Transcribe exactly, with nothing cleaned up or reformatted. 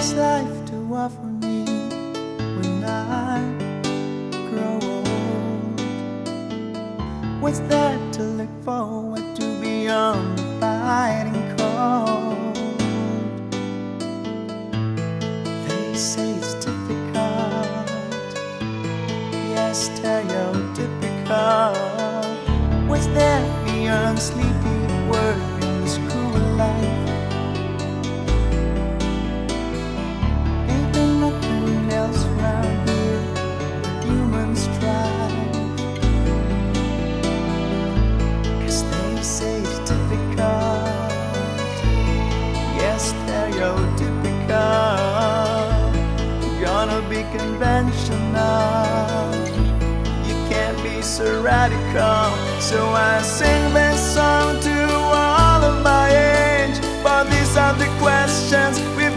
has life to offer me when I grow old? What's there to look forward to beyond the biting cold? They say it's difficult, yes, stereotypical. What's there beyond sleepy work in this cruel life? Conventional, you can't be so radical. So I sing this song to all of my age, for these are the questions we